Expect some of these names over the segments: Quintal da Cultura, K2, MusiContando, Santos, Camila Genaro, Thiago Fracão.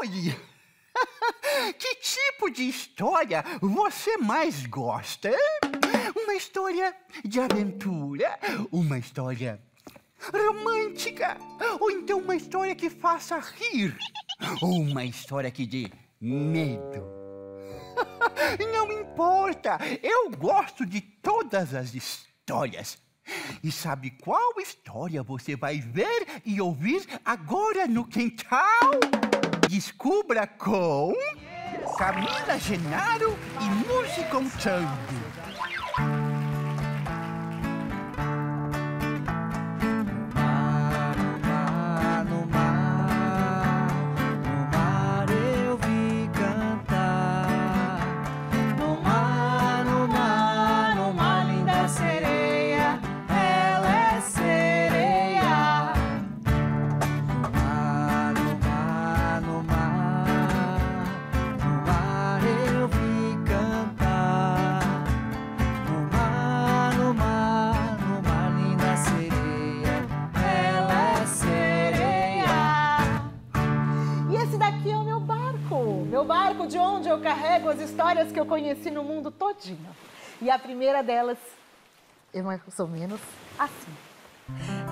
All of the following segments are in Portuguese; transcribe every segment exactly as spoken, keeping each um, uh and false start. Oi! Que tipo de história você mais gosta? Uma história de aventura? Uma história romântica? Ou então uma história que faça rir? Ou uma história que dê medo? Não importa, eu gosto de todas as histórias. E sabe qual história você vai ver e ouvir agora no Quintal? Descubra com Camila Genaro e MusiContando. De onde eu carrego as histórias que eu conheci no mundo todinho. E a primeira delas, eu mais ou menos assim.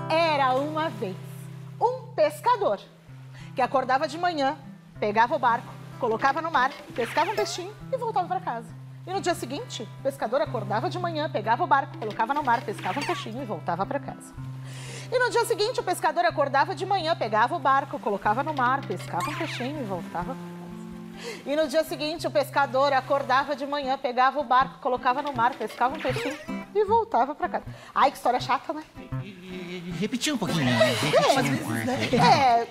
Era uma vez um pescador que acordava de manhã, pegava o barco, colocava no mar, pescava um peixinho e voltava para casa. E no dia seguinte, o pescador acordava de manhã, pegava o barco, colocava no mar, pescava um peixinho e voltava para casa. E no dia seguinte, o pescador acordava de manhã, pegava o barco, colocava no mar, pescava um peixinho e voltava. E no dia seguinte, o pescador acordava de manhã, pegava o barco, colocava no mar, pescava um peixinho e voltava pra casa. Ai, que história chata, né? Repetiu um pouquinho, né? É, às vezes, né?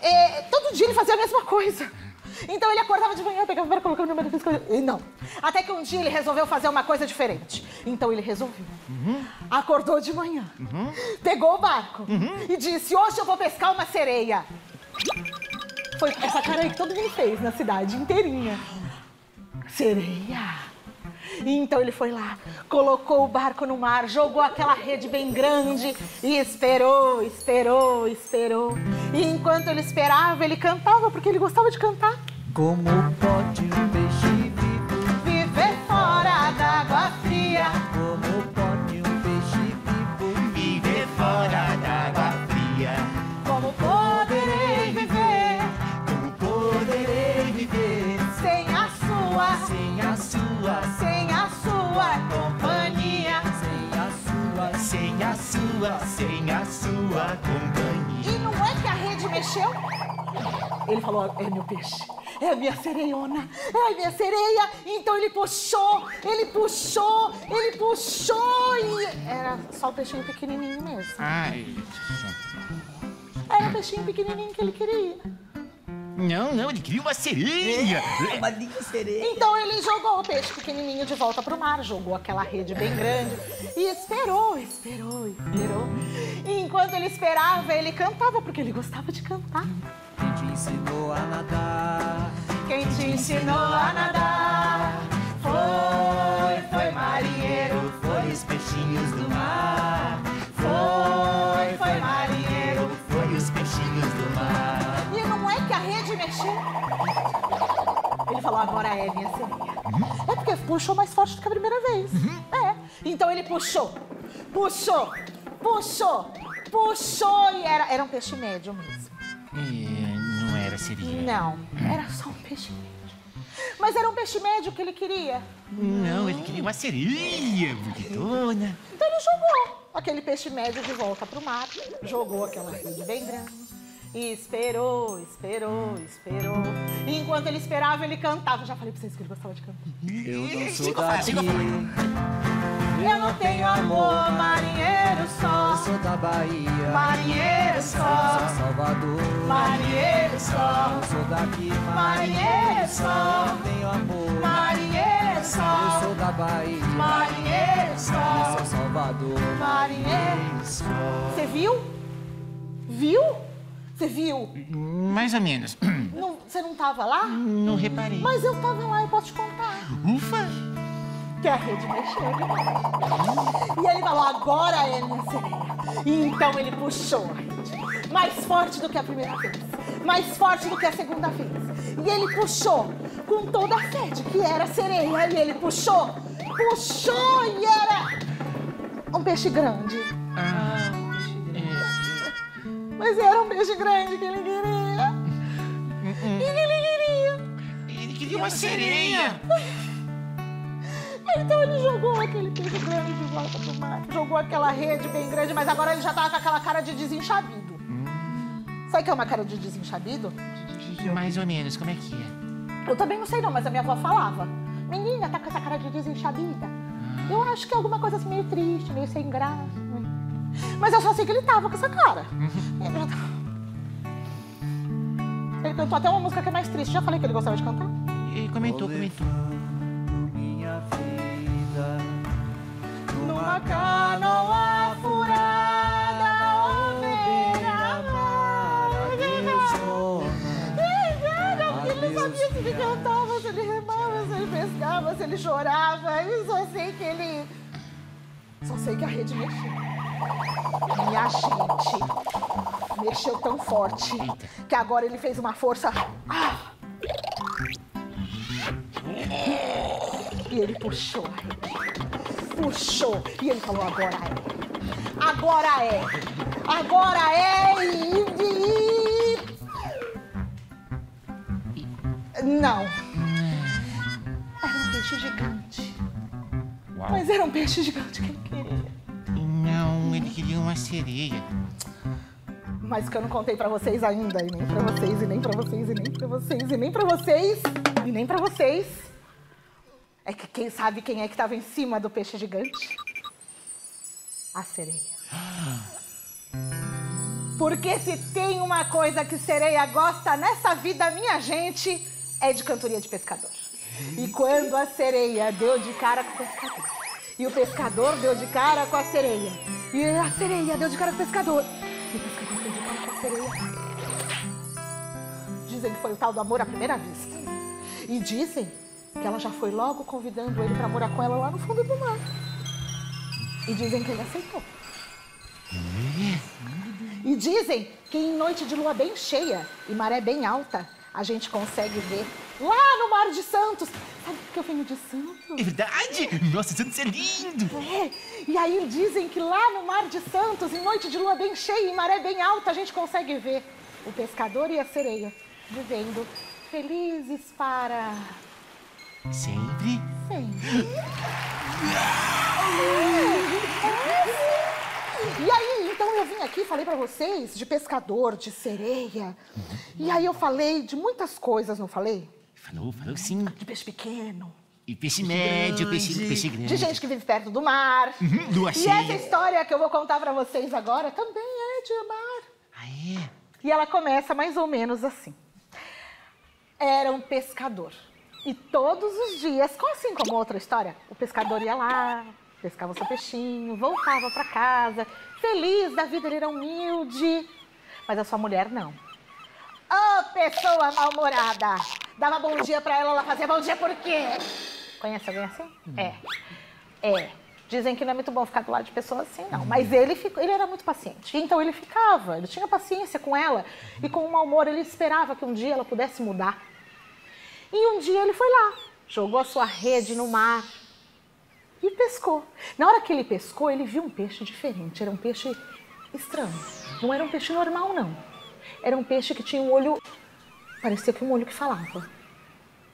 É, é, todo dia ele fazia a mesma coisa. Então ele acordava de manhã, pegava o barco, colocava no mar, pescava... Não. Até que um dia ele resolveu fazer uma coisa diferente. Então ele resolveu. Uhum. Acordou de manhã, uhum. Pegou o barco uhum. e disse, hoje eu vou pescar uma sereia. Foi essa cara aí que todo mundo fez na cidade inteirinha. Sereia. Então ele foi lá, colocou o barco no mar, jogou aquela rede bem grande e esperou, esperou, esperou. E enquanto ele esperava, ele cantava, porque ele gostava de cantar. Como pode um peixe vivo viver fora d'água fria? Como pode um peixe vivo viver fora d'água fria? Como poderei viver? Sem a sua, sem a sua companhia. Sem a sua, sem a sua, sem a sua companhia. E não é que a rede mexeu? Ele falou, é meu peixe, é a minha sereiona, é a minha sereia. Então ele puxou, ele puxou, ele puxou e... Era só o peixinho pequenininho mesmo. Ai. Era o peixinho pequenininho que ele queria. Não, não, ele queria uma sereia. É, uma linda sereia. Então ele jogou o peixe pequenininho de volta pro mar, jogou aquela rede bem grande e esperou, esperou, esperou. E enquanto ele esperava, ele cantava, porque ele gostava de cantar. Quem te ensinou a nadar? Quem te ensinou a nadar? Foi, foi marinheiro, foi os peixinhos do mar. Foi, foi marinheiro, foi os peixinhos do mar. A rede mexeu. Ele falou, agora é minha sereia. Uhum. É porque puxou mais forte do que a primeira vez. Uhum. É. Então ele puxou, puxou, puxou, puxou e era, era um peixe médio mesmo. E não era sereia? Não, era só um peixe médio. Mas era um peixe médio que ele queria. Não, hum. ele queria uma sereia, bonitona. Então ele jogou aquele peixe médio de volta pro mar, jogou aquela rede bem grande. E esperou, esperou, esperou. E enquanto ele esperava, ele cantava. Já falei pra vocês que ele gostava de cantar. Eu não sou daqui. Eu não tenho amor, marinheiro só. Eu sou da Bahia. Marinheiro só. Eu sou Salvador. Marinheiro só. Eu sou daqui. Marinheiro só. Eu não tenho amor. Marinheiro só. Eu sou da Bahia. Marinheiro só. Eu sou Salvador. Marinheiro só. Você viu? Viu? Você viu? Mais ou menos. Não, você não tava lá? Não reparei. Mas eu tava lá, eu posso te contar. Ufa! Que a rede mexeu. E ele falou, agora é minha sereia. E então ele puxou a rede, mais forte do que a primeira vez, mais forte do que a segunda vez. E ele puxou com toda a sede, que era sereia, e ele puxou, puxou e era um peixe grande. Ah, é. Mas era um peixe grande que ele queria. Uh-uh. E ele queria. Ele queria uma sereia. Então ele jogou aquele peixe grande de volta pro mar, jogou aquela rede bem grande, mas agora ele já tava com aquela cara de desenchabido. Hum. Sabe o que é uma cara de desenchabido? Mais ou menos, como é que é? Eu também não sei não, mas a minha avó falava. Menina, tá com essa cara de desenxabida. Ah. Eu acho que é alguma coisa assim meio triste, meio sem graça. Mas eu só sei que ele tava com essa cara. Ele já tava... Ele cantou até uma música que é mais triste. Já falei que ele gostava de cantar? Ele comentou, comentou. Numa canoa furada, onde ele sabia se ele cantava, se ele remava, se ele pescava, se ele chorava. Eu só sei que ele... Só sei que a rede mexeu. E a gente mexeu tão forte que agora ele fez uma força... Ah! E ele puxou a rede, puxou, e ele falou, agora é, agora é, agora é, e, e... Não. Era um peixe gigante. Uau. Mas era um peixe gigante que ele queria. Não, ele queria uma sereia. Mas que eu não contei pra vocês ainda, e nem pra vocês, e nem pra vocês, e nem pra vocês, e nem pra vocês, e nem pra vocês. É que quem sabe quem é que estava em cima do peixe gigante? A sereia. Porque se tem uma coisa que sereia gosta nessa vida, minha gente, é de cantoria de pescador. E quando a sereia deu de cara com o pescador, e o pescador deu de cara com a sereia, e a sereia deu de cara com o pescador, e o pescador deu de cara com a sereia. Dizem que foi o tal do amor à primeira vista. E dizem... que ela já foi logo convidando ele pra morar com ela lá no fundo do mar. E dizem que ele aceitou. E dizem que em noite de lua bem cheia e maré bem alta, a gente consegue ver lá no mar de Santos. Sabe por que eu venho de Santos? É verdade? Nossa, Santos é lindo! É. E aí dizem que lá no mar de Santos, em noite de lua bem cheia e maré bem alta, a gente consegue ver o pescador e a sereia vivendo felizes para... Sempre? Sempre. E aí, então eu vim aqui e falei pra vocês de pescador, de sereia. E aí eu falei de muitas coisas, não falei? Falou, falou sim. De peixe pequeno. E peixe médio, peixe, peixe grande. De gente que vive perto do mar. Uhum, do assim. E essa história que eu vou contar pra vocês agora também é de mar. Ah, é? E ela começa mais ou menos assim. Era um pescador. E todos os dias, assim como outra história, o pescador ia lá, pescava o seu peixinho, voltava pra casa, feliz da vida, ele era humilde. Mas a sua mulher, não. Ô, pessoa mal-humorada! Dava bom dia pra ela, ela fazia bom dia por quê? Conhece alguém assim? É. É. Dizem que não é muito bom ficar do lado de pessoas assim, não. Mas ele, ficou, ele era muito paciente. Então ele ficava, ele tinha paciência com ela. E com o mau humor, ele esperava que um dia ela pudesse mudar. E um dia ele foi lá, jogou a sua rede no mar e pescou. Na hora que ele pescou, ele viu um peixe diferente. Era um peixe estranho. Não era um peixe normal, não. Era um peixe que tinha um olho... Parecia que um olho que falava.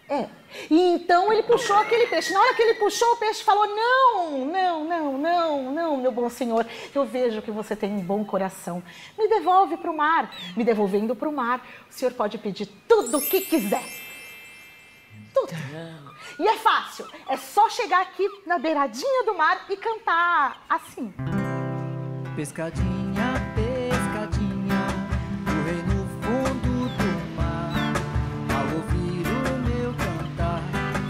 É. E então ele puxou aquele peixe. Na hora que ele puxou, o peixe falou, não, não, não, não, não, meu bom senhor. Eu vejo que você tem um bom coração. Me devolve para o mar. Me devolvendo para o mar, o senhor pode pedir tudo o que quiser. Tudo. E é fácil, é só chegar aqui na beiradinha do mar e cantar assim. Pescadinha, pescadinha, correi no fundo do mar. Ao ouvir o meu cantar,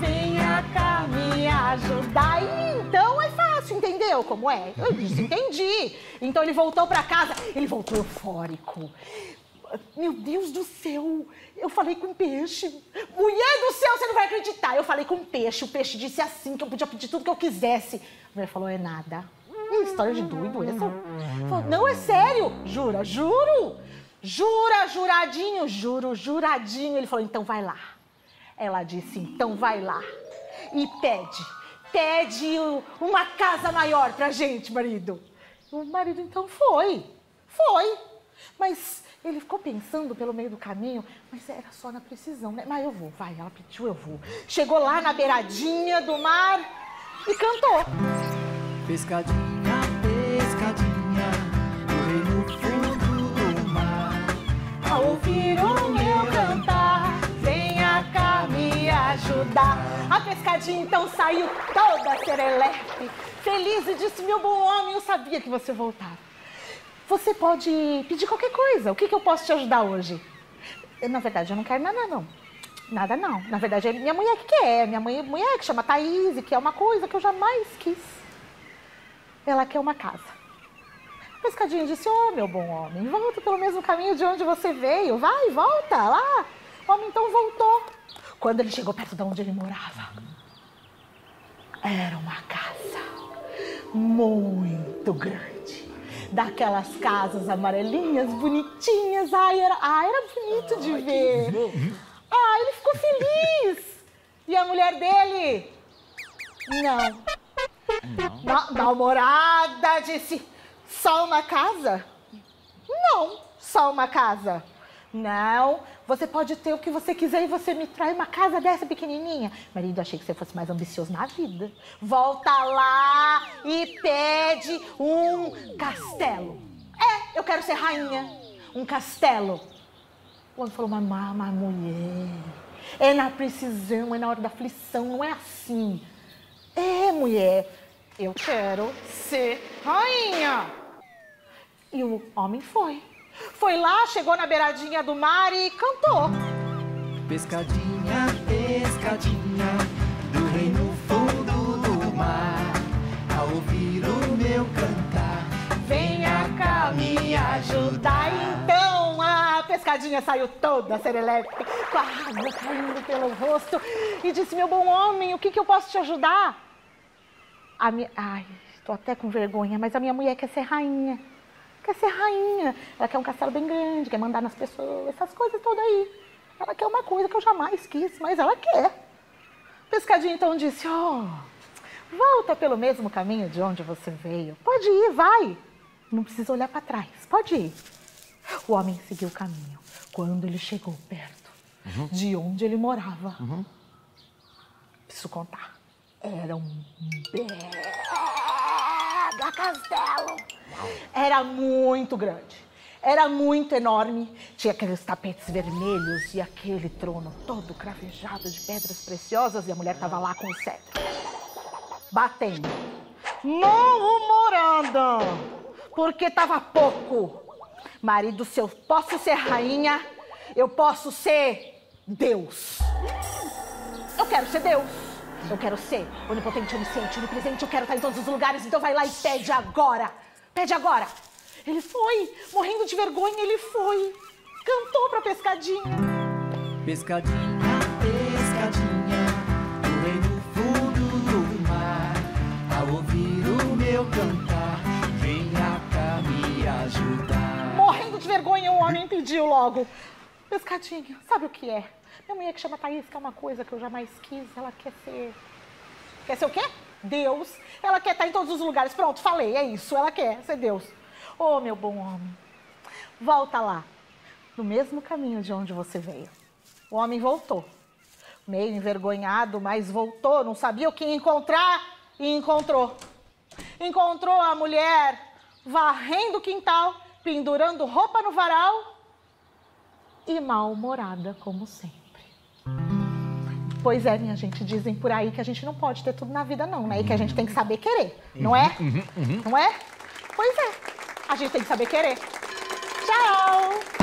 venha cá me ajudar. E então é fácil, entendeu como é? Eu disse, entendi. Então ele voltou pra casa, ele voltou eufórico. Meu Deus do céu, eu falei com um peixe. Mulher do céu, você não vai acreditar. Eu falei com um peixe, o peixe disse assim, que eu podia pedir tudo que eu quisesse. A mulher falou, é nada. História de doido essa? Não, é sério! Jura, juro! Jura, juradinho! Juro, juradinho! Ele falou, então vai lá. Ela disse, então vai lá. E pede, pede uma casa maior pra gente, marido. O marido, então, foi. Foi. Mas ele ficou pensando pelo meio do caminho, mas era só na precisão, né? Mas eu vou, vai, ela pediu, eu vou. Chegou lá na beiradinha do mar e cantou. Pescadinha, pescadinha, morei no fundo do mar. Ao ouvir o meu cantar, venha cá me ajudar. A pescadinha, então, saiu toda serelepe, feliz e disse, meu bom homem, eu sabia que você voltava. Você pode pedir qualquer coisa. O que, que eu posso te ajudar hoje? Eu, na verdade, eu não quero nada, não. Nada, não. Na verdade, é minha mulher que quer. Minha mãe, mulher que chama Thaís, que é uma coisa que eu jamais quis. Ela quer uma casa. A pescadinha disse, ô, meu bom homem, volta pelo mesmo caminho de onde você veio. Vai, volta lá. O homem, então, voltou. Quando ele chegou perto de onde ele morava, era uma casa muito grande. Daquelas casas amarelinhas, bonitinhas. Ai, era, ai, era bonito de ai, ver. Ah, ele ficou feliz. E a mulher dele? Não. Não. Namorada disse, só uma casa? Não, só uma casa. Não, você pode ter o que você quiser e você me traz uma casa dessa pequenininha. Marido, achei que você fosse mais ambicioso na vida. Volta lá e pede um castelo. É, eu quero ser rainha. Um castelo. O homem falou, mamá, mas mulher, é na precisão, é na hora da aflição, não é assim. É, mulher, eu quero ser rainha. E o homem foi. Foi lá, chegou na beiradinha do mar e cantou. Pescadinha, pescadinha, do rei no fundo do mar. Ao ouvir o meu cantar, venha cá me ajudar. Então a pescadinha saiu toda serelepe, com a água caindo pelo rosto. E disse, meu bom homem, o que, que eu posso te ajudar? A minha... Ai, tô até com vergonha, mas a minha mulher quer ser rainha. Quer ser rainha, ela quer um castelo bem grande, quer mandar nas pessoas, essas coisas todas aí. Ela quer uma coisa que eu jamais quis, mas ela quer. Pescadinha então disse, ó, oh, volta pelo mesmo caminho de onde você veio. Pode ir, vai. Não precisa olhar para trás, pode ir. O homem seguiu o caminho. Quando ele chegou perto uhum. de onde ele morava, uhum. preciso contar, era um belo castelo. Era muito grande, era muito enorme, tinha aqueles tapetes vermelhos e aquele trono todo cravejado de pedras preciosas e a mulher tava lá com o cetro, batendo, murmurando, porque tava pouco. Marido, se eu posso ser rainha, eu posso ser Deus. Eu quero ser Deus. Eu quero ser onipotente, onisciente, onipresente, eu quero estar em todos os lugares, então vai lá e pede agora. Pede agora. Ele foi, morrendo de vergonha, ele foi. Cantou pra pescadinha. Pescadinha, pescadinha, do rei do fundo do mar. Ao ouvir o meu cantar, venha cá me ajudar. Morrendo de vergonha, o homem pediu logo. Pescadinha, sabe o que é? Minha mulher que chama Thaís, que é uma coisa que eu jamais quis, ela quer ser... Quer ser o quê? Deus, ela quer estar em todos os lugares. Pronto, falei, é isso, ela quer ser Deus. Ô, oh, meu bom homem, volta lá, no mesmo caminho de onde você veio. O homem voltou, meio envergonhado, mas voltou, não sabia o que encontrar e encontrou. Encontrou a mulher varrendo o quintal, pendurando roupa no varal e mal-humorada, como sempre. Pois é, minha gente, dizem por aí que a gente não pode ter tudo na vida, não, né? E que a gente tem que saber querer, não é? Uhum, uhum. Não é? Pois é, a gente tem que saber querer. Tchau!